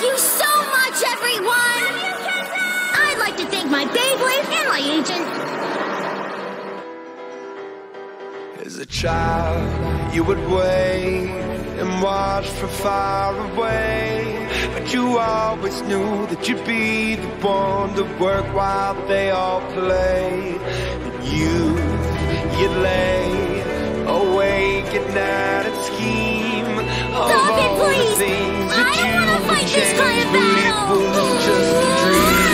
Thank you so much, everyone! I'd like to thank my Beyblade and my agent. As a child, you would wait and watch from far away, but you always knew that you'd be the one to work while they all play. And you lay awake at night and scheme of all the things that you would change, but it was just a dream.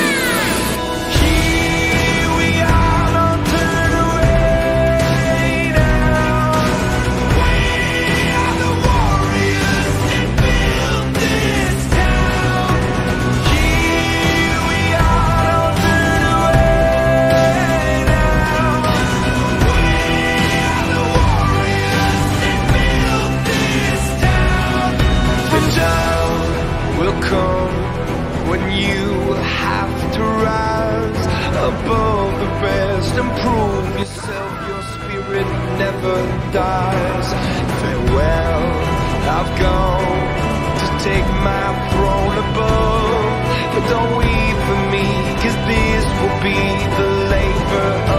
Here we are, don't turn away now. We are the warriors that built this town. Here we are, don't turn away now. Will come when you have to rise above the rest and prove yourself. Your spirit never dies. Farewell, I've gone to take my throne above, but don't weep for me, 'cause this will be the labor of